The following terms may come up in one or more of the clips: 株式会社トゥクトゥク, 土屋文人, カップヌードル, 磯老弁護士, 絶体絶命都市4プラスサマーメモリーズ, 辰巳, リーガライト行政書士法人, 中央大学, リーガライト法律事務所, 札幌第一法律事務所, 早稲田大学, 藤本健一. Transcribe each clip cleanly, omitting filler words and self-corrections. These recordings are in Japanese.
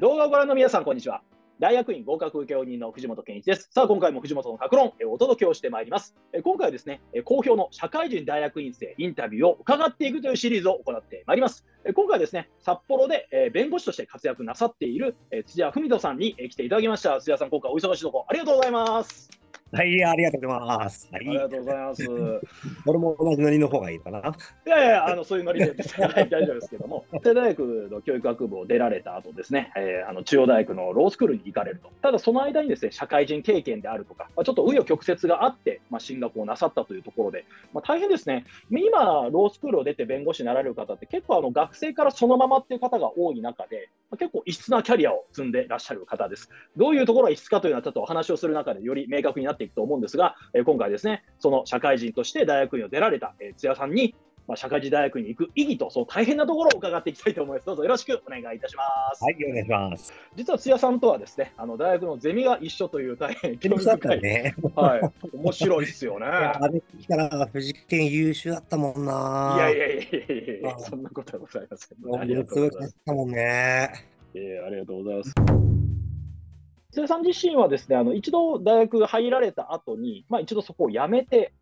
動画をご覧の皆さん、こんにちは。大学院合格請負人の藤本健一です。さあ、今回も藤本の各論をお届けをしてまいります。今回はですね、好評の社会人大学院生インタビューを伺っていくというシリーズを行ってまいります。今回はですね、札幌で弁護士として活躍なさっている土屋文人さんに来ていただきました。土屋さん、今回お忙しいところありがとうございます。はい、ありがとうございます。ありがとうございます。俺も同じノリの方がいいかな。いやいや、そういうノリで大丈夫ですけども、早稲田大学の教育学部を出られた後ですね、中央大学のロースクールに行かれると。ただその間にですね、社会人経験であるとか、ちょっと紆余曲折があって、進学をなさったというところで、大変ですね。今ロースクールを出て弁護士になられる方って結構学生からそのままっていう方が多い中で、結構異質なキャリアを積んでらっしゃる方です。どういうところが異質かというのはちょっとお話をする中でより明確になっていくと思うんですが、今回ですね、その社会人として大学院を出られた土屋さんに、社会人大学に行く意義とその大変なところを伺っていきたいと思います。どうぞよろしくお願いいたします。はい、お願いします。実は土屋さんとはですね、大学のゼミが一緒という大変興味深いね。はい、面白いですよね。あれから富士県優秀だったもんな。いや、そんなことはございません。ありがとうございます。ありがとうございます。土屋さん自身はですね、一度大学入られた後に、一度そこを辞めて、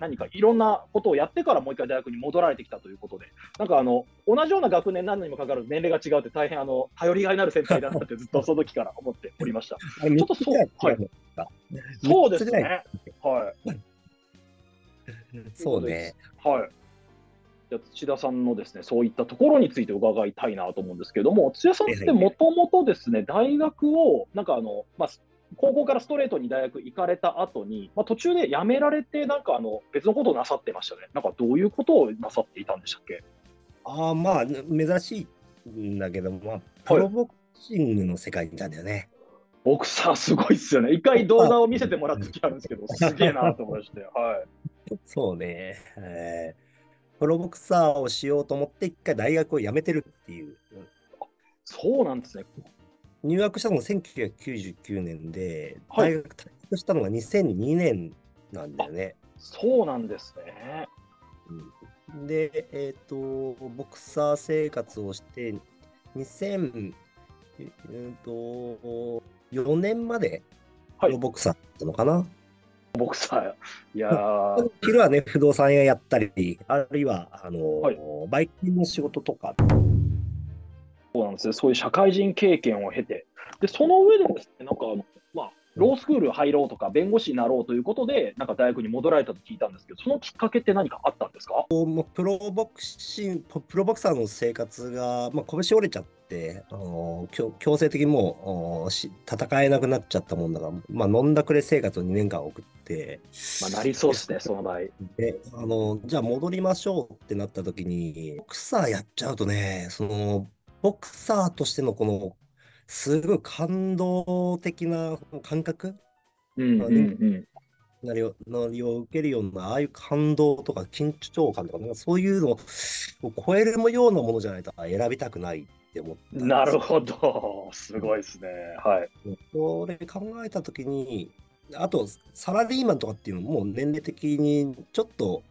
何かいろんなことをやってからもう一回大学に戻られてきたということで、なんか同じような学年なのにもかかわらず年齢が違うって大変頼りがいのある先輩だなってずっとその時から思っておりました。ちょっとそうですね。そうね。はい。土田さんのですね、そういったところについて伺いたいなと思うんですけれども、土屋さんってもともとですね、大学をなんか高校からストレートに大学行かれた後に、途中で辞められて、なんか別のことをなさってましたね。なんかどういうことをなさっていたんでしたっけ？珍しいんだけども、プロボクシングの世界にいたんだよね。ボクサーすごいっすよね。一回動画を見せてもらった時あるんですけど、すげえなと思いまして、はい。そうね。プロボクサーをしようと思って、一回大学を辞めてるっていう。そうなんですね。入学したのが1999年で、はい、大学退学したのが2002年なんだよね。そうなんですね。うん、で、ボクサー生活をして、2004年までプロボクサーだったのかな。はい、ボクサー、いやー、昼はね、不動産屋やったり、あるいはバイキンの仕事とか。そうなんですね。そういう社会人経験を経て、でその上でですね、なんかロースクール入ろうとか弁護士になろうということで、なんか大学に戻られたと聞いたんですけど、そのきっかけって何かあったんですか？プロボクサーの生活が、拳折れちゃって、強制的にもう戦えなくなっちゃったもんだから、飲んだくれ生活を2年間送って、なりそうですね、その場合。で、じゃあ戻りましょうってなった時に、ボクサーやっちゃうとね、ボクサーとしてのこの、すごい感動的な感覚を受けるような、ああいう感動とか緊張感とか、そういうのを超えるようなものじゃないと選びたくないって思った。なるほど、すごいですね。はい。それ考えたときに、あとサラリーマンとかっていうのも年齢的にちょっと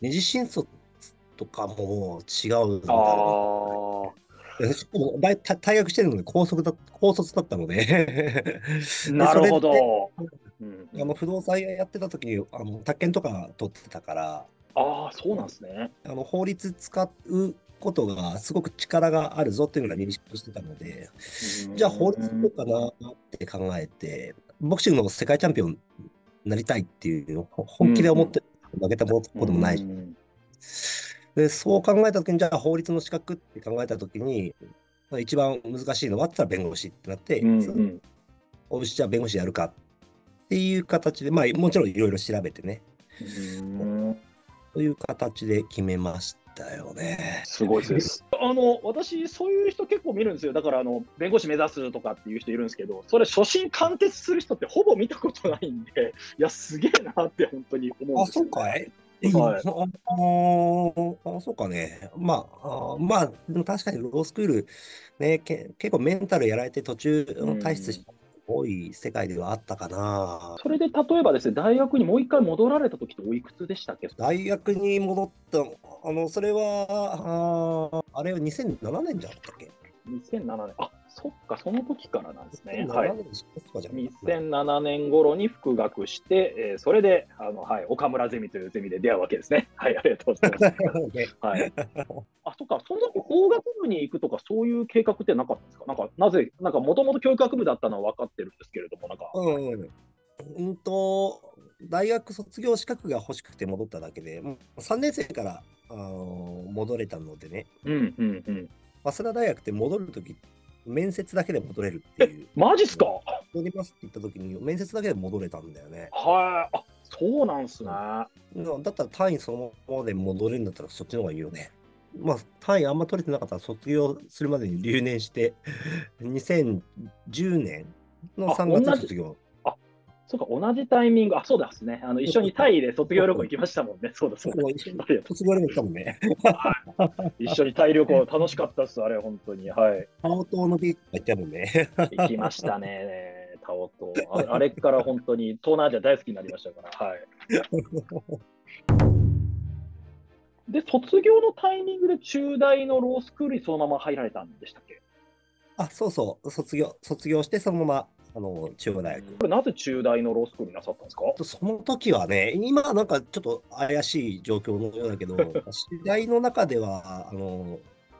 二次新卒とかも違うんだろうね。退学してるので高卒だったのでなるほど。不動産やってた時に宅建とか取ってたから、そうなんですね。法律使うことがすごく力があるぞっていうのが認識してたので、じゃあ法律どうかなって考えて、ボクシングの世界チャンピオンになりたいっていう本気で思って、負けたこともない。でそう考えたときに、じゃあ法律の資格って考えたときに、一番難しいのはって言ったら弁護士ってなって、おうちじゃあ弁護士やるかっていう形で、もちろんいろいろ調べてね、という形で決めましたよね。すごいです。私、そういう人結構見るんですよ。だから弁護士目指すとかっていう人いるんですけど、それ、初心貫徹する人ってほぼ見たことないんで、いや、すげえなって、本当に思うんですよね。あ、そうかい。そうかね。でも確かにロースクール、ね、結構メンタルやられて途中退出した多い世界ではあったかな。それで例えばですね、大学にもう一回戻られた時っておいくつでしたっけ？大学に戻ったそれはあれは2007年じゃなかったっけ？2007年。あ、そっか、その時からなんですね。はい、2007年頃に復学して、それではい、岡村ゼミというゼミで出会うわけですね。はい、ありがとうございます。はい、あ、そっか、その時法学部に行くとか、そういう計画ってなかったんですか。なんか、なぜ、なんかもともと教育学部だったのは分かってるんですけれども、なんか。大学卒業資格が欲しくて戻っただけで、3年生から戻れたのでね、早稲田大学って戻るとき、面接だけで戻れるっていう。マジっすか。戻りますって言ったときに、面接だけで戻れたんだよね。はい、あ、そうなんすね。だったら単位そのままで戻れるんだったら、そっちの方がいいよね。まあ、単位あんま取れてなかったら、卒業するまでに留年して、2010年の3月卒業。そうか、同じタイミング、あ、そうですね、一緒にタイで卒業旅行行きましたもんね、そうだ、そうだ、卒業旅行行ったもんね。一緒にタイ旅行、楽しかったっす、あれ、本当に、はい。タオ島のビーチ行ったもんね。行きましたね、タオ島。あれから本当に、東南アジア大好きになりましたから、はい。で、卒業のタイミングで、中大のロースクールにそのまま入られたんでしたっけ？あ、そうそう、卒業して、そのまま。中央大学。これなぜ中大のロースクールになさったんですか？その時はね、今はなんかちょっと怪しい状況のようだけど、次第の中では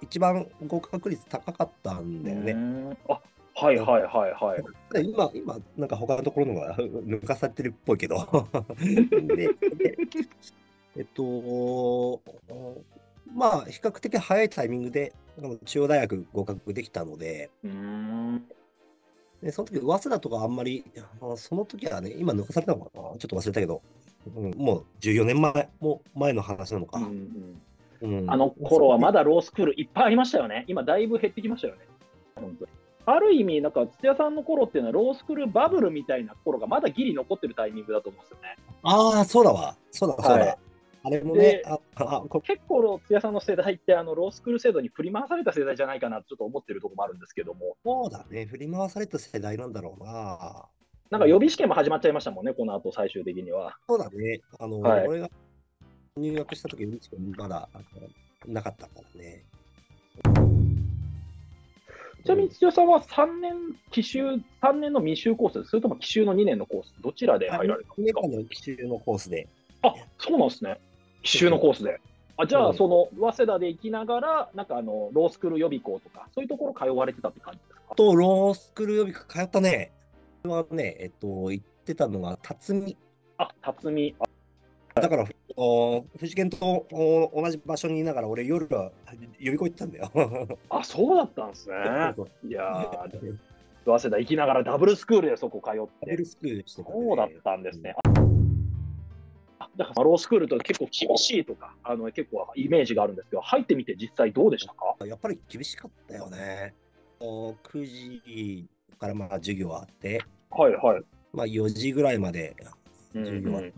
一番合格率高かったんだよね。あ、はいはいはいはい。今なんか他のところのが抜かされてるっぽいけど。で、まあ比較的早いタイミングで中央大学合格できたので。で、その時、早稲田とかあんまり、その時はね、今抜かされたのかな、ちょっと忘れたけど、もう14年前、もう前の話なのか。あの頃はまだロースクールいっぱいありましたよね。今、だいぶ減ってきましたよね。本当にある意味、なんか土屋さんの頃っていうのは、ロースクールバブルみたいな頃がまだギリ残ってるタイミングだと思うんですよね。ああ、そうだわ。そうだわ、そうだわ。はい、あれもね、結構、土屋さんの世代ってロースクール制度に振り回された世代じゃないかなとちょっと思ってるところもあるんですけども。そうだね、振り回された世代なんだろうな。なんか予備試験も始まっちゃいましたもんね、この後最終的には。そうだね、はい、俺が入学したとき、予備試験まだなかったからね。ちなみに土屋さんは3年の未修コース、それとも奇襲の2年のコース、どちらで入られたんですか？2年間の奇襲のコースで。あ、そうなんですね。奇襲のコースで。あ、じゃあ、早稲田で行きながら、なんかロースクール予備校とか、そういうところ通われてたって感じですか？ロースクール予備校通ったね。それはね、行ってたのが辰巳。あ、辰巳。だから、藤健と同じ場所にいながら、俺、夜は予備校行ったんだよ。あ、そうだったんですね。いやー、早稲田行きながらダブルスクールでそこ通って。ダブルスクールでしたね。そうだったんですね。だからロースクールと結構厳しいとか結構イメージがあるんですけど、入ってみて実際どうでしたか？やっぱり厳しかったよね。9時からまあ授業あって、はいはい、まあ4時ぐらいまで授業あって、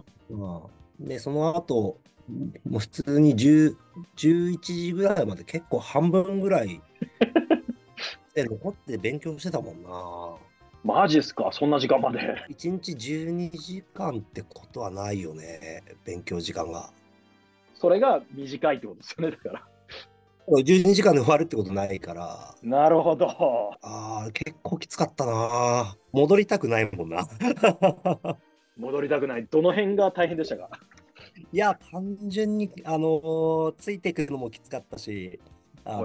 でその後もう普通に11時ぐらいまで結構半分ぐらいで残って勉強してたもんな。マジっすか、そんな時間まで。1日12時間ってことはないよね、勉強時間が。それが短いってことですよね、だから。12時間で終わるってことないから。なるほど。ああ、結構きつかったな。戻りたくないもんな。戻りたくない。どの辺が大変でしたか？いや、単純に、ついてくるのもきつかったし、ま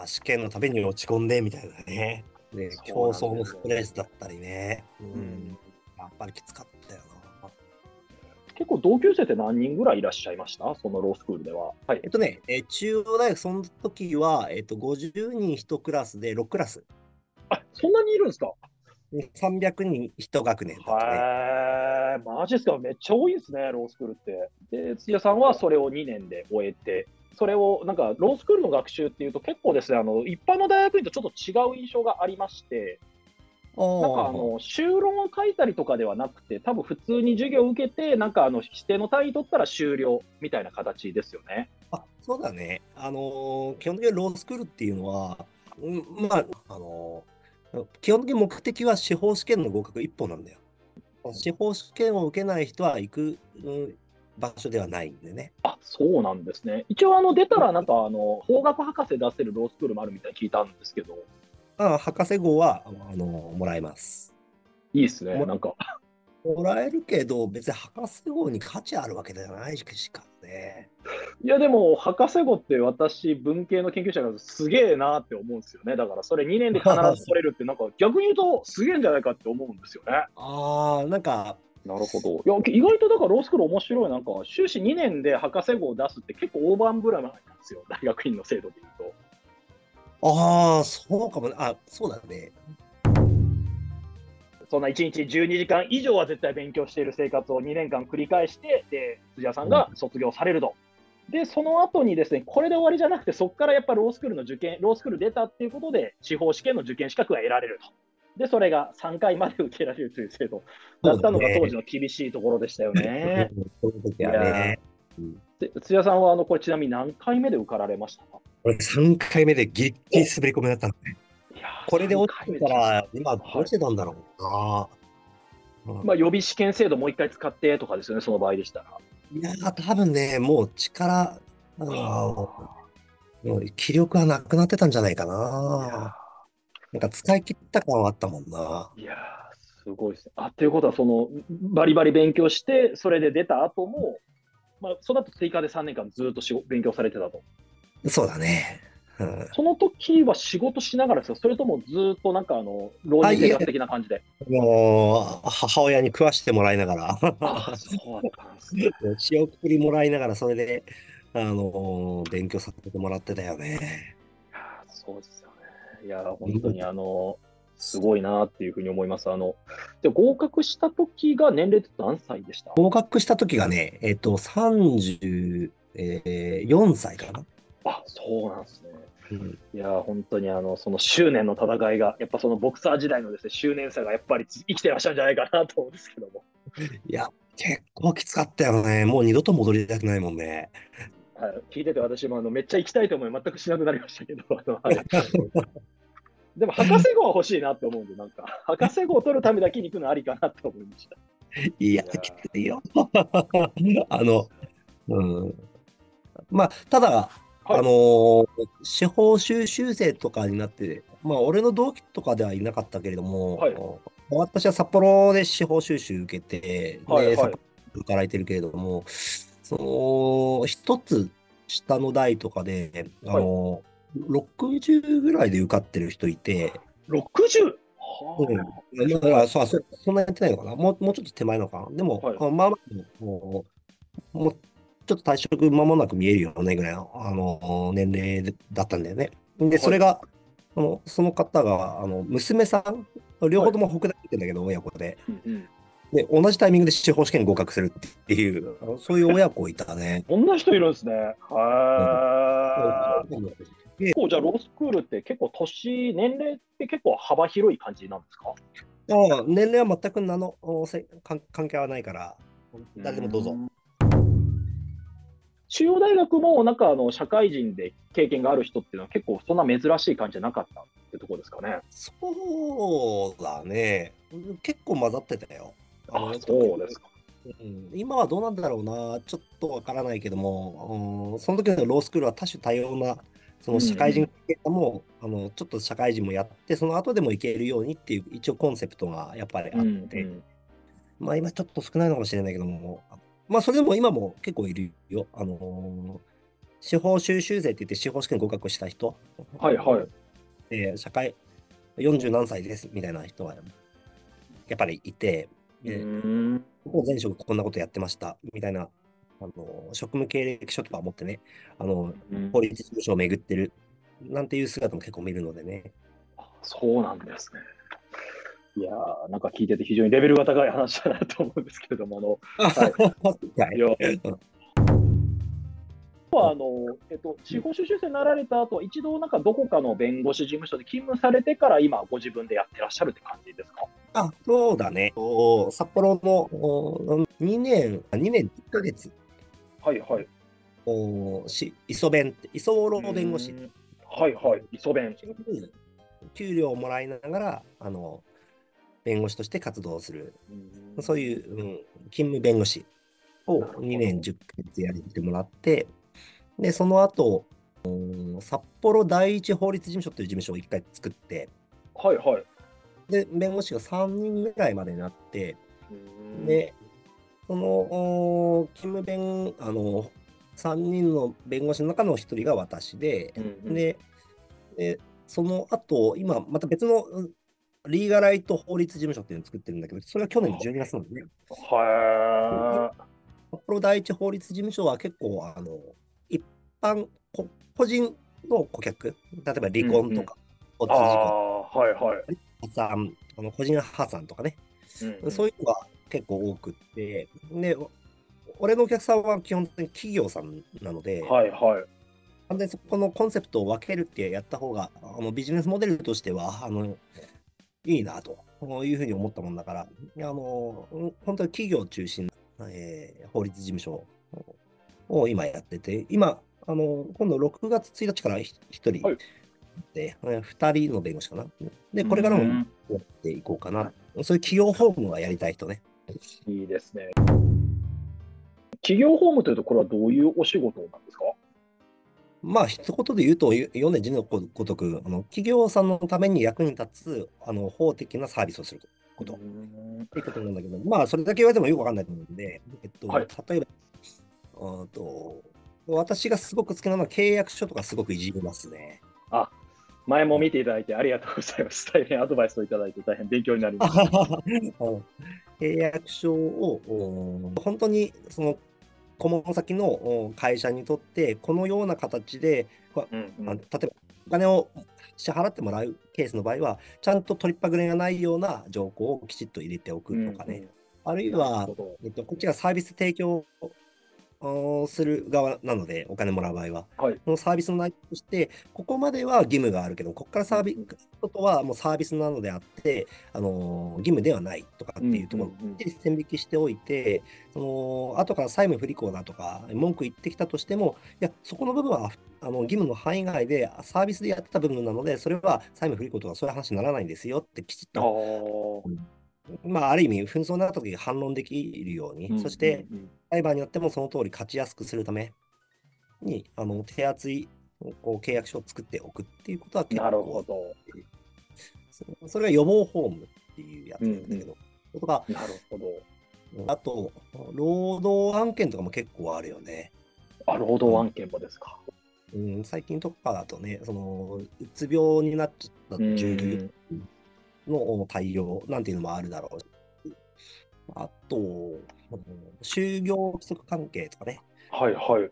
あ、試験のために落ち込んでみたいなね。で競争のストレスだったりね、やっぱりきつかったよな。結構、同級生って何人ぐらいいらっしゃいました、そのロースクールでは。はい、中央大学、その時は50人1クラスで6クラス。あ、そんなにいるんですか。300人1学年だったね。へー、マジですか、めっちゃ多いですね、ロースクールって。で、土屋さんはそれを2年で終えて。それをなんかロースクールの学習っていうと結構ですね、一般の大学院とちょっと違う印象がありまして、なんか修論を書いたりとかではなくて、多分普通に授業を受けて、なんか指定の単位取ったら終了みたいな形ですよね。あ、そうだね。基本的にロースクールっていうのは、まあ基本的に目的は司法試験の合格一本なんだよ。司法試験を受けない人は行く、場所ではないんでね。あ、そうなんですね。一応出たらなんか法学博士出せるロースクールもあるみたいに聞いたんですけど。博士号はもらえます。いいですね、なんか。もらえるけど、別に博士号に価値あるわけじゃないしかね。いや、でも、博士号って私、文系の研究者がすげえなって思うんですよね。だから、それ2年で必ず取れるって、なんか逆に言うと、すげえんじゃないかって思うんですよね。ああ、なんか。なるほど。いや、意外とだから、ロースクール面白い。なんか、修士2年で博士号を出すって結構大盤振る舞いなんですよ、大学院の制度で言うと。ああ、そうかもね。あ、そうだね。そんな1日12時間以上は絶対勉強している生活を2年間繰り返して、で辻谷さんが卒業されると、でその後にですね、これで終わりじゃなくて、そこからやっぱりロースクールの受験、ロースクール出たっていうことで、司法試験の受験資格が得られると、でそれが3回まで受けられるという制度だったのが、当時の厳しいところでしたよね。辻谷さんはこれ、ちなみに何回目で受かられましたか？これ、3回目でぎりぎり滑り込みだったので。これで落ちたら、今、どうしてたんだろうな、まあ、予備試験制度、もう一回使ってとかですよね、その場合でしたら。いやー、多分ね、もう力、もう気力はなくなってたんじゃないかな。なんか使い切った感はあったもんな。いやー、すごいですね。あ、ということは、そのバリバリ勉強して、それで出た後も、まあ、その後追加で3年間ずっと勉強されてたと。そうだね。その時は仕事しながらですか、それともずっとなんか老人生活的な感じで。もう母親に食わしてもらいながら、仕送りもらいながら、それで勉強させてもらってたよね。そうですよね。いや、本当にすごいなっていうふうに思います。で合格した時が年齢って何歳でした？合格した時がね、34歳かな。あ、そうなんですね。いや本当にその執念の戦いが、やっぱそのボクサー時代のですね、執念さがやっぱり生きてらっしゃるんじゃないかなと思うんですけども。いや結構きつかったよね。もう二度と戻りたくないもんね。聞いてて私もめっちゃ行きたいと思い全くしなくなりましたけどでも博士号は欲しいなって思うんで、なんか博士号を取るためだけに行くのありかなと思いました。いやきついよまあただはい、司法修習生とかになって、まあ、俺の同期とかではいなかったけれども、はい、私は札幌で司法修習受けて、はい、札幌で働いてるけれども、その一つ下の代とかで、はい、60ぐらいで受かってる人いて、60? うん、だからそんなやってないのかな、もうちょっと手前のかな、でも、はい、まあまあ、もうちょっと退職間もなく見えるよねぐらいの、年齢だったんだよね。で、それが、その方が娘さん、両方とも北大行ってんだけど、親子で、で、同じタイミングで司法試験合格するっていう、そういう親子いたね。そんな人いるんですね。結構、じゃあ、ロースクールって結構、年齢って結構幅広い感じなんですか？年齢は全く関係はないから、誰でもどうぞ。中央大学もなんか社会人で経験がある人っていうのは結構そんな珍しい感じじゃなかったってとこですかね。そうだね。結構混ざってたよ。そうですか。今はどうなんだろうな、ちょっとわからないけども、その時のロースクールは多種多様な、その社会人も、ちょっと社会人もやって、その後でもいけるようにっていう一応コンセプトがやっぱりあって、まあ今ちょっと少ないのかもしれないけども、まあそれでも今も結構いるよ。司法修習生って言って司法試験合格した人、はいはい、社会40何歳ですみたいな人はやっぱりいて、前職こんなことやってましたみたいな、職務経歴書とか持ってね、法律事務所を巡ってるなんていう姿も結構見るのでね。そうなんですね。いやー、なんか聞いてて非常にレベルが高い話だなと思うんですけれども、司法修習生になられた後、一度なんかどこかの弁護士事務所で勤務されてから、今、ご自分でやってらっしゃるって感じですか？そうだね。札幌の2年1ヶ月、はいはい、磯老弁護士、はいはい、磯弁。給料をもらいながら、弁護士として活動する、そういう、勤務弁護士を2年10ヶ月やってもらって、でその後、札幌第一法律事務所という事務所を1回作って、はいはい。で、弁護士が3人ぐらいまでになって、で、その勤務弁、3人の弁護士の中の1人が私で、で、その後、今、また別のリーガライト法律事務所っていうのを作ってるんだけど、それは去年の12月なんですね。はい。札幌第一法律事務所は結構、一般、個人の顧客、例えば離婚とか、交通事故、はいはい、個人破産とかね、そういうのが結構多くって、で、俺のお客さんは基本的に企業さんなので、はいはい、完全にそこのコンセプトを分けるってやった方が、ビジネスモデルとしては、いいなというふうに思ったもんだから、本当に企業中心、法律事務所を今やってて、今、今度6月1日から1人で、2人の弁護士かな。で、これからもやっていこうかな。そういう企業法務がやりたい人ね。いいですね。企業法務というと、これはどういうお仕事なんですか？まあ、一言で言うと、読んで字のごとく、企業さんのために役に立つ法的なサービスをすることっていうことなんだけど、まあ、それだけ言われてもよくわかんないと思うんで、はい、例えば、私がすごく好きなのは契約書とかすごくいじりますね。あ、前も見ていただいてありがとうございます。大変アドバイスをいただいて大変勉強になりました。契約書を本当にその顧問先の会社にとってこのような形で、例えばお金を支払ってもらうケースの場合はちゃんと取りっぱぐれがないような条項をきちっと入れておくとかね、あるいは、こっちがサービス提供する側なので、お金もらう場合は、そのサービスの内容として、ここまでは義務があるけど、ここからサービスことはもうサービスなのであって、義務ではないとかっていうところをきっちり線引きしておいて、後から債務不履行だとか、文句言ってきたとしても、いや、そこの部分は義務の範囲外で、サービスでやってた部分なので、それは債務不履行とかそういう話にならないんですよって、きちっと。まあ、ある意味、紛争になったときに反論できるように、そして裁判によってもその通り勝ちやすくするために、手厚い契約書を作っておくっていうことは結構、なるほど。それが予防法務っていうやつなんだけど、とか、なるほど。あと、労働案件とかも結構あるよね。あ、労働案件もですか。最近とかだとね、うつ病になっちゃった従業員の対応なんていうのもあるだろう。あと、就業規則関係とかね。はいはい。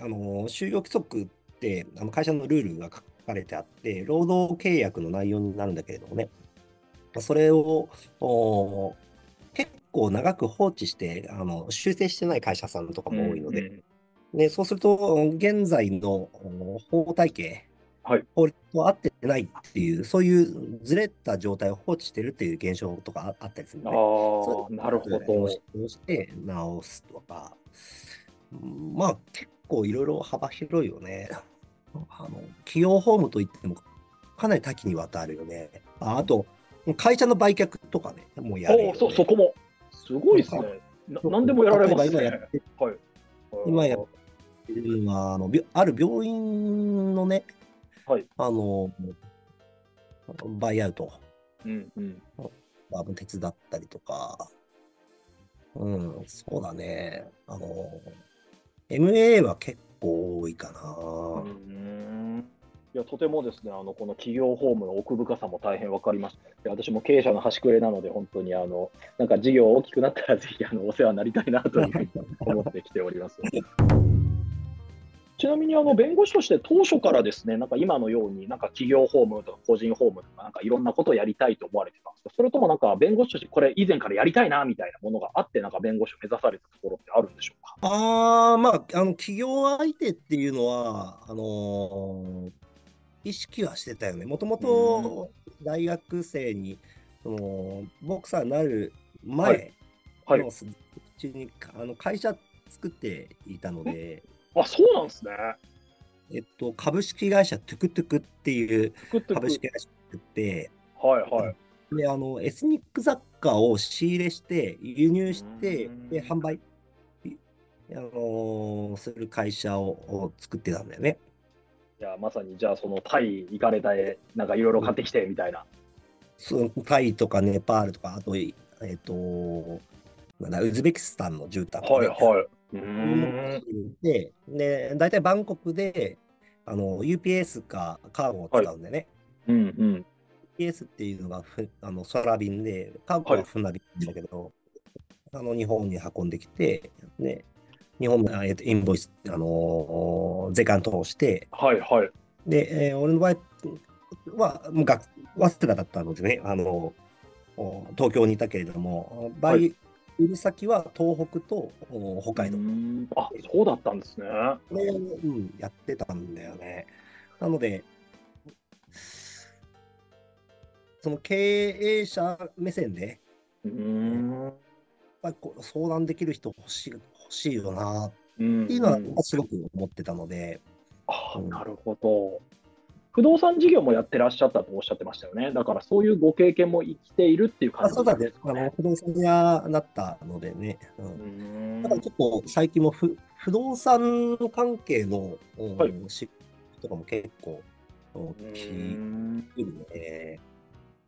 就業規則って会社のルールが書かれてあって、労働契約の内容になるんだけれどもね、それを結構長く放置して修正してない会社さんとかも多いので、でそうすると、現在の法体系、法律と合ってないっていう、そういうずれた状態を放置してるっていう現象とかあったりするので、なるほど。そうして直すとか、まあ結構いろいろ幅広いよね。企業法務といってもかなり多岐にわたるよね。あと、会社の売却とかね、もうやるよね。そこも。すごいですね。何でもやられますね。今やってるのは、ある病院のね、バイアウト、手伝ったりとか、そうだね、MA は結構多いかな。いや、とてもですね、この企業法務の奥深さも大変分かりました。私も経営者の端くれなので、本当になんか事業大きくなったら、ぜひお世話になりたいなというふうに思ってきております。ちなみに弁護士として当初からですね、なんか今のようになんか企業法務とか個人法務とか、なんかいろんなことをやりたいと思われてたんですか？それともなんか弁護士としてこれ以前からやりたいなみたいなものがあって、なんか弁護士を目指されたところってあるんでしょうか？まあ、企業相手っていうのは、意識はしてたよね。もともと大学生にボクサーになる前の中に会社作っていたので。あ、そうなんですね。株式会社トゥクトゥクっていう株式会社作って、でエスニック雑貨を仕入れして、輸入して、で販売、する会社を作ってたんだよね。いじゃあまさにじゃあそのタイ行かれた絵なんかいろいろ買ってきてみたいな。そうタイとかネパールとかあとウズベキスタンの絨毯、はいはい、で大体バンコクでUPS かカーゴを使うんでね、はい、うんうん、 UPS っていうのが空便でカーゴは船便だけど、はい、日本に運んできてね、日本のインボイス、税関通して、はいはい、で、俺の場合は、早稲田だったのでね、東京にいたけれども、はい、売る先は東北と北海道。あ、そうだったんですね。これを、うん、やってたんだよね。なので、その経営者目線で、相談できる人欲しいよなっていうのはすごく思ってたので、うんうん、あ、なるほど。不動産事業もやってらっしゃったとおっしゃってましたよね。だからそういうご経験も生きているっていう感じですかね。不動産屋になったのでね、うん、だからちょっと最近も不動産関係の仕事、はい、とかも結構聞いてるね。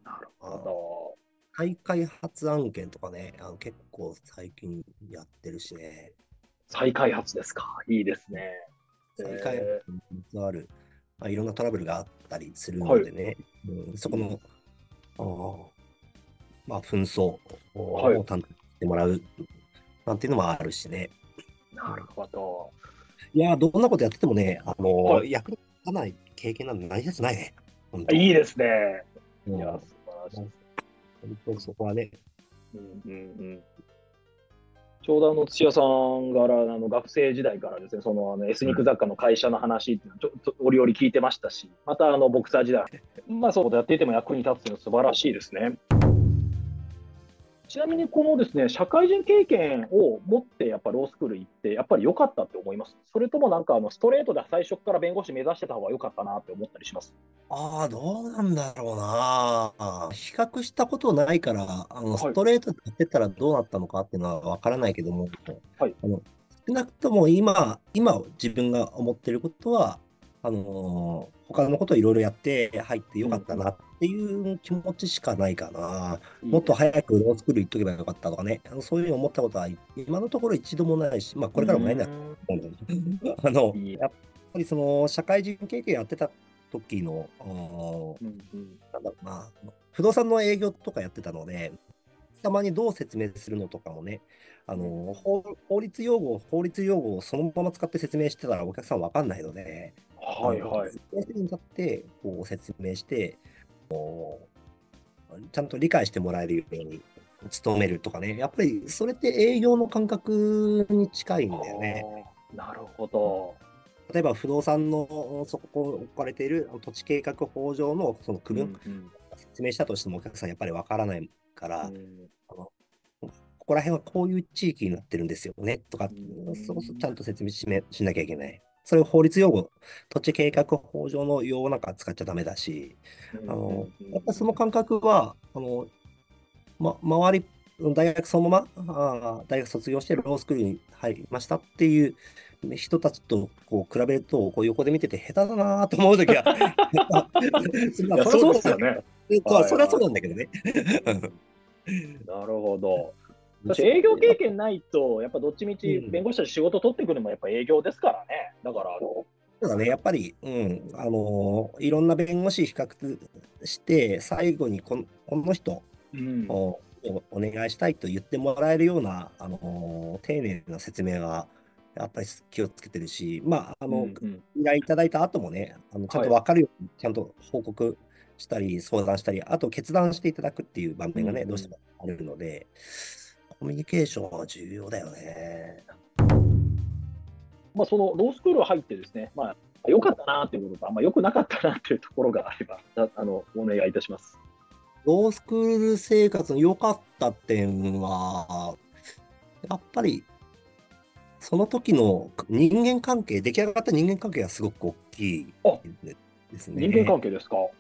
なるほど。再開発案件とかね、結構最近やってるしね。再開発ですか、いいですね。再開発に関わる、いろんなトラブルがあったりするのでね、はい、うん、そこの紛争を担当してもらうなんていうのもあるしね。なるほど。いや、どんなことやっててもね、はい、役に立たない経験なんて大切ないね。いいですね。いや、素晴らしい。そこはね、うんうんうん、ちょうど土屋さんから学生時代からですね、そのエスニック雑貨の会社の話っていうのはちょっと折々聞いてましたし、またボクサー時代、そうやっていても役に立つというのは素晴らしいですね。ちなみにこのですね、社会人経験を持ってやっぱロースクール行ってやっぱり良かったって思います？それともなんかストレートで最初から弁護士目指してた方が良かったなって思ったりします？ああ、どうなんだろうな。比較したことないからストレートでやってたらどうなったのかっていうのはわからないけども、はい、少なくとも今自分が思ってることは他のことをいろいろやって入ってよかったなっていう気持ちしかないかな。もっと早くロースクール行っとけばよかったとかね、そういうふうに思ったことは今のところ一度もないし、これからもないなと思うんだけど、やっぱりその社会人経験やってた時の、なんだろうな、不動産の営業とかやってたので、たまにどう説明するのとかもね、法律用語をそのまま使って説明してたらお客さん分かんないので、はいはい、先生に立ってこう説明してちゃんと理解してもらえるように努めるとかね、やっぱりそれって営業の感覚に近いんだよね。なるほど。例えば不動産のそこに置かれている土地計画法上のその区分、説明したとしてもお客さんやっぱりわからないから、ここら辺はこういう地域になってるんですよねとか、そうそうちゃんと説明しなきゃいけない。それを法律用語、土地計画法上の用語なんか使っちゃダメだし、やっぱりその感覚は周り大学そのまま大学卒業してロースクールに入りましたっていう人たちとこう比べると、こう横で見てて下手だなと思うときはそうですよね。それはそうなんだけどね。なるほど。営業経験ないと、やっぱどっちみち弁護士と仕事取ってくるのもやっぱ営業ですからね。だからそうだね、やっぱり、いろんな弁護士比較して最後にこの人をお願いしたいと言ってもらえるような、丁寧な説明はやっぱり気をつけてるし、依頼いただいた後もね、ちゃんと分かるようにちゃんと報告したり相談したり、あと決断していただくっていう場面がね、どうしてもあるので。コミュニケーションは重要だよね。そのロースクール入ってですね、良かったなということと、良くなかったなというところがあればお願いいたします。ロースクール生活の良かった点は、やっぱりその時の人間関係、出来上がった人間関係がすごく大きいですね。人間関係ですか。は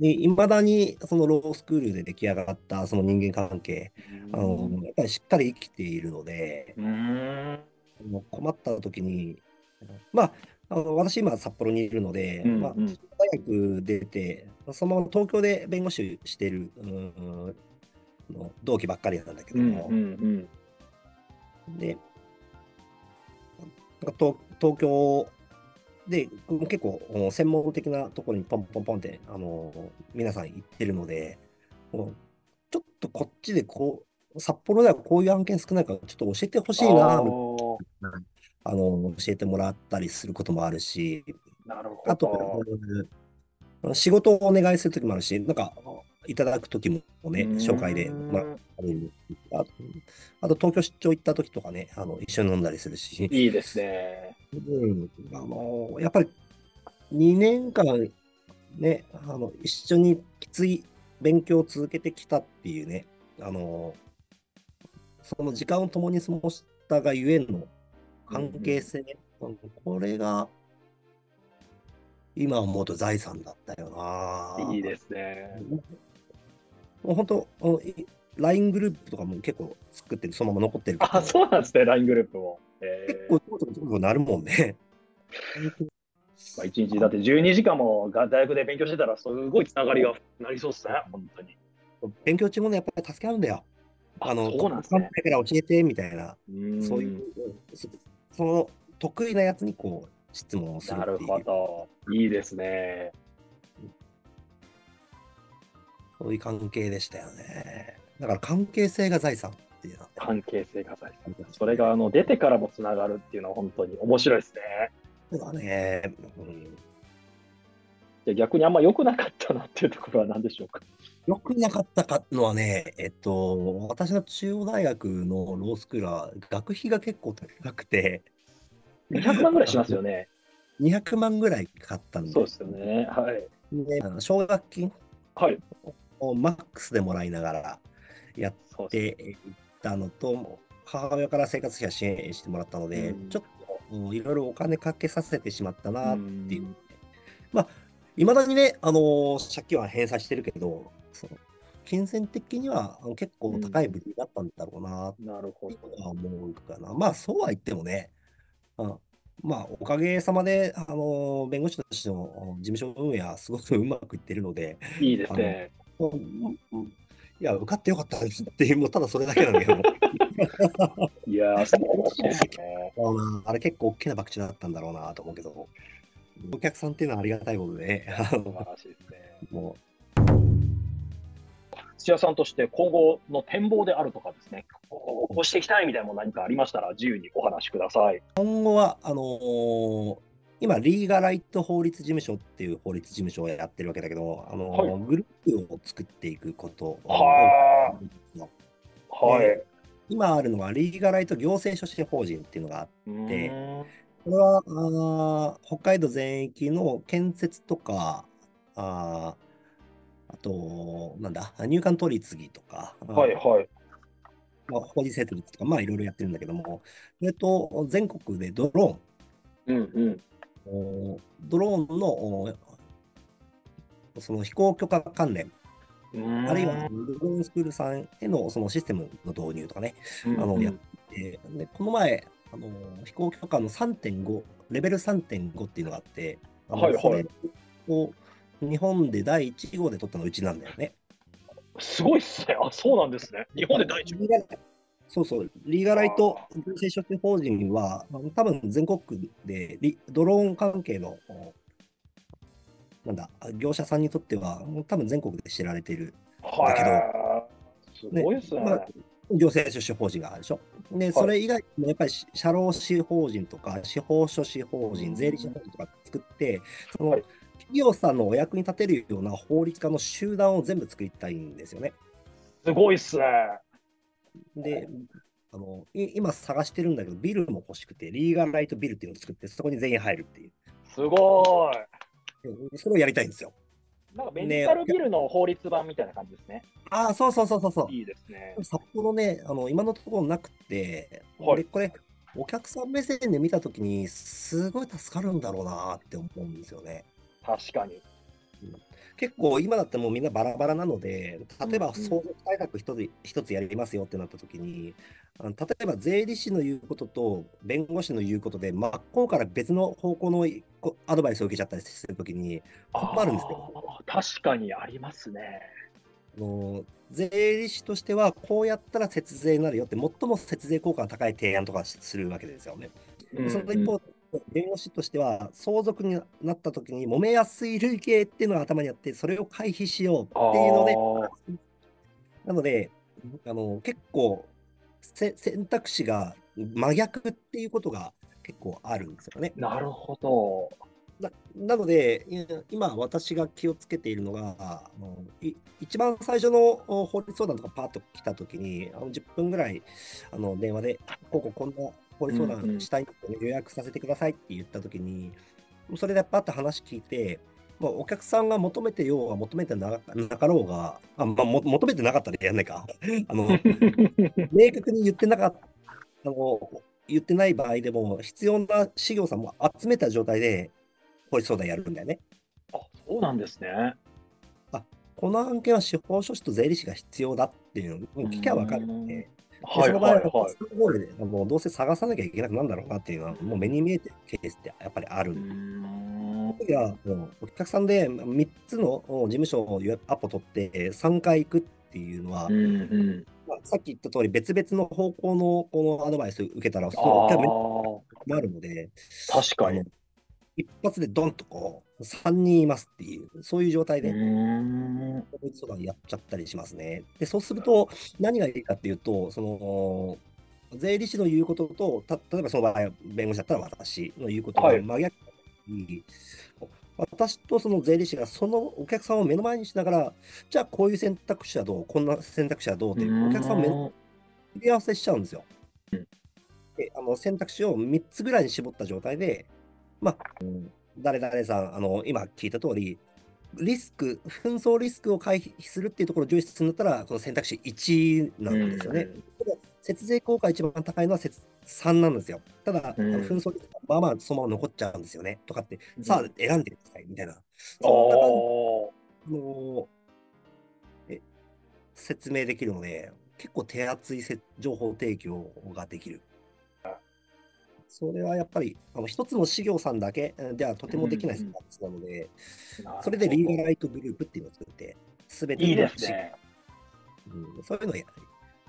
い。いまだにそのロースクールで出来上がったその人間関係、やっぱりしっかり生きているので、困った時に、私今札幌にいるので、大学出てそのまま東京で弁護士してるの同期ばっかりなんだけども、でなんか東京で結構専門的なところにポンポンポンって皆さん行ってるので、ちょっとこっちでこう札幌ではこういう案件少ないからちょっと教えてほしいな教えてもらったりすることもあるし、あと仕事をお願いするときもあるし、なんかいただくときもね、紹介でもらったり、あと東京出張行ったときとかね、一緒に飲んだりするし。いいですね。やっぱり2年間ね、一緒にきつい勉強を続けてきたっていうね、その時間を共に過ごしたがゆえの関係性、これが今思うと財産だったよな。いいですね。もう本当 LINE グループとかも結構作ってる、そのまま残ってる。あ、そうなんですね。LINE グループも、結構そういうことになるもんね。まあ1日だって12時間も大学で勉強してたらすごいつながりがなりそうですね。本当に勉強中もね、やっぱり助け合うんだよ。そうなんですね。教えてみたいな、そういうその得意なやつにこう質問をするっていう。なるほど、いいですね。そういう関係でしたよね。だから関係性が財産っていうのは、関係性が財産、それが出てからもつながるっていうのは本当に面白いですね。そうだね。逆にあんま良くなかったなっていうところは何でしょうか。良くなかったかのはね、私の中央大学のロースクールは学費が結構高くて、200万ぐらいしますよね。200万ぐらいかかったんで、そうですよね。はい。で、奨学金をマックスでもらいながらやっていったのと、母親から生活費は支援してもらったので、ちょっといろいろお金かけさせてしまったなっていう。まあいまだにね、借金は返済してるけど、その金銭的には結構高い部類だったんだろうなって思うかな。まあ、そうは言ってもね、まあ、おかげさまで、弁護士としての事務所運営はすごくうまくいってるので、いいですね。いや、受かってよかったですっていう、もうただそれだけなんだけど。いやー、そうですね。あれ結構大きな博打だったんだろうなと思うけど。お客さんっていうのはありがたいことでね。素晴らしいですね。もう土屋さんとして今後の展望であるとかですね、こうしていきたいみたいなもの何かありましたら自由にお話しください。今後は今リーガライト法律事務所っていう法律事務所をやってるわけだけど、グループを作っていくことを、今あるのはリーガライト行政書士法人っていうのがあって、これは北海道全域の建設とか、あと、なんだ、入管取り次ぎとか、法事設立とか、まあいろいろやってるんだけども、それと全国でドローン、ドローンのその飛行許可関連、あるいはドローンスクールさんへのそのシステムの導入とかね、やって、でこの前、飛行許可の 3.5 レベル 3.5 っていうのがあって、それを日本で第1号で取ったのうちなんだよね。すごいっすね。あ、そうなんですね。日本で第1号。そうそう、リーガライト行政書士法人は多分全国でドローン関係のなんだ業者さんにとっては多分全国で知られているんだけど、すごいっすね。まあ行政書士法人があるでしょ。で、それ以外もやっぱり社労士法人とか司法書士法人、税理士法人とか作って、その企業さんのお役に立てるような法律家の集団を全部作りたいんですよね。すごいっすね。で、今探してるんだけど、ビルも欲しくて、リーガルライトビルっていうのを作って、そこに全員入るっていう。すごい。それをやりたいんですよ。なんかメディカルビルの法律版みたいな感じですね。ああ、そうそうそうそう。いいですね。札幌ね、今のところなくて、これ、お客さん目線で見たときに、すごい助かるんだろうなって思うんですよね。確かに。結構今だってもうみんなバラバラなので、例えば総合対策一つやりますよってなった時に、例えば税理士の言うことと弁護士の言うことで真っ向から別の方向のアドバイスを受けちゃったりするときに困るんですよ。確かにありますね。税理士としてはこうやったら節税になるよって最も節税効果が高い提案とかするわけですよね。その一方、弁護士としては相続になったときに揉めやすい類型っていうのが頭にあって、それを回避しようっていうので、なので結構選択肢が真逆っていうことが結構あるんですよね。なるほど。 なので今私が気をつけているのが、一番最初の法律相談とかパッと来た時に10分ぐらい電話でこんな法律相談したいので、予約させてくださいって言った時に、それでパッと話聞いて、お客さんが求めてようが求めてなかろうが、求めてなかったらやんないか明確に言ってない場合でも、必要な資料さんも集めた状態で法律相談やるんだよね。あ、そうなんですね。この案件は司法書士と税理士が必要だっていうのを聞きゃ分かるので、その場合はどうせ探さなきゃいけなくなるんだろうなっていうのはもう目に見えてるケースってやっぱりある。いや、お客さんで3つの事務所をアポ取って3回行くっていうのは、さっき言った通り別々の方向のこのアドバイスを受けたら多分なるので、確かに一発でドンとこう3人いますっていう、そういう状態でやっちゃったりしますね。でそうすると何がいいかっていうと、その税理士の言うことと例えばその場合弁護士だったら私の言うことが真逆、私とその税理士がそのお客さんを目の前にしながら、じゃあこういう選択肢はどう、こんな選択肢はどうっていうお客さんを組み合わせしちゃうんですよ。で選択肢を3つぐらいに絞った状態で、誰々さん今聞いた通り紛争リスクを回避するっていうところを重視するんだったら、この選択肢1なんですよね。節税効果一番高いのは3なんですよ。ただ、紛争率がまあそのまま残っちゃうんですよねとかって、さあ選んでくださいみたいな、説明できるので、結構手厚い情報提供ができる。それはやっぱり一つの事業さんだけではとてもできないサービスなので、それでリーガライトグループっていうのを作って、すべての事業、そういうのを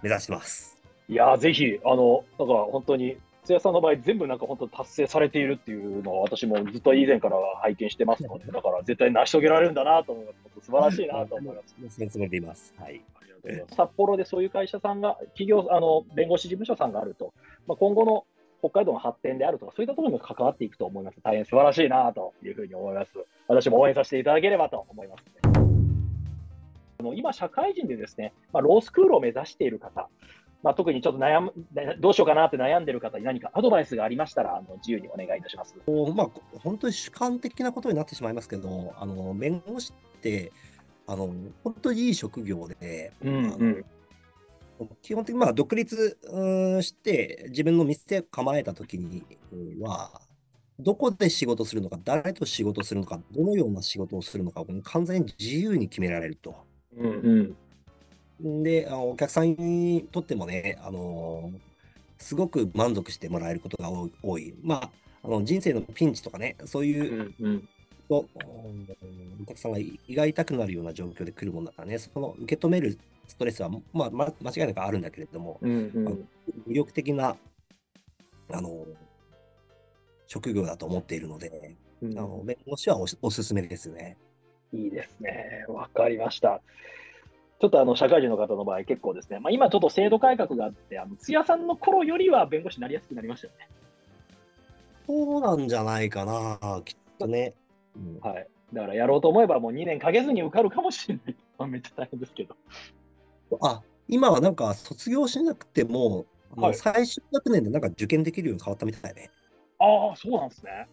目指してます。いやー、ぜひなんか本当に津谷さんの場合全部なんか本当達成されているっていうのは、私もずっと以前から拝見してますので、だから絶対成し遂げられるんだなと思います。素晴らしいなと思います。札幌でそういう会社さんが弁護士事務所さんがあると、今後の北海道の発展であるとか、そういったところにも関わっていくと思います。大変素晴らしいなというふうに思います。私も応援させていただければと思います。今社会人でですね、ロースクールを目指している方、特にちょっとどうしようかなって悩んでる方に何かアドバイスがありましたら、自由にお願いいたします。本当に主観的なことになってしまいますけど、弁護士って本当にいい職業で、基本的に独立して自分の店を構えた時には、どこで仕事するのか、誰と仕事するのか、どのような仕事をするのか、完全に自由に決められると。でお客さんにとってもね、すごく満足してもらえることが多い。人生のピンチとかね、そういうお客さんが胃が痛くなるような状況で来るものだからね、その受け止めるストレスは、間違いなくあるんだけれども、魅力的な職業だと思っているので、弁護士はおすすめですね。いいですね、わかりました。ちょっと社会人の方の場合、結構ですね、今ちょっと制度改革があって、津谷さんの頃よりは弁護士になりやすくなりましたよね。そうなんじゃないかな、きっとね。だからやろうと思えば、もう2年かけずに受かるかもしれない。めっちゃ大変ですけど。今はなんか卒業しなくても、最終学年でなんか受験できるように変わったみたいね。そうなんですね。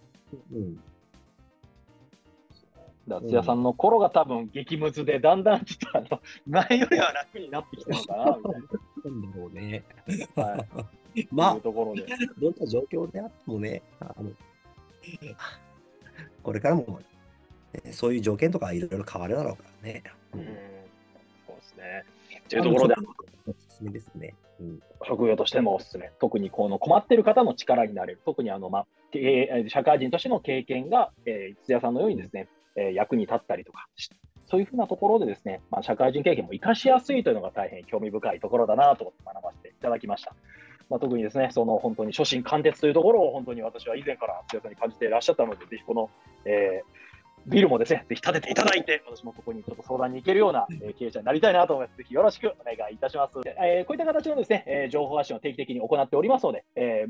津谷さんの頃が多分激ムズで、だんだんちょっと前よりは楽になってきてるかなみたいな。なんだろうね。どんな状況であってもね、これからもそういう条件とかいろいろ変わるだろうからね。うん、そうですね。というところで、おすすめですね。職業としてもおすすめ。特にこの困ってる方の力になれる。特に社会人としての経験が、土屋さんのようにですね、役に立ったりとか、そういうふうなところでですね、社会人経験も活かしやすいというのが大変興味深いところだなと思って学ばせていただきました。特にですね、その本当に初心貫徹というところを本当に私は以前から土屋さんに感じていらっしゃったので、ぜひこの、ビルもですね、ぜひ建てていただいて、私もここにちょっと相談に行けるような経営者になりたいなと思います。ぜひよろしくお願いいたします。こういった形のですね、情報発信を定期的に行っておりますので、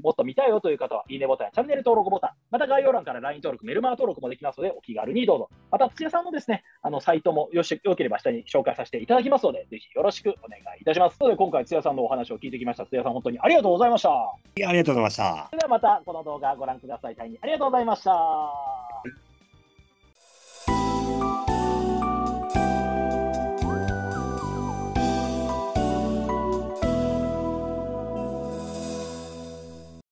もっと見たいよという方は、いいねボタンやチャンネル登録ボタン、また概要欄から LINE 登録、メルマガ登録もできますので、お気軽にどうぞ。また、土屋さんのですね、サイトもよければ下に紹介させていただきますので、ぜひよろしくお願いいたします。ということで、今回土屋さんのお話を聞いてきました。土屋さん、本当にありがとうございました。ありがとうございました。それではまたこの動画をご覧ください。大変ありがとうございました。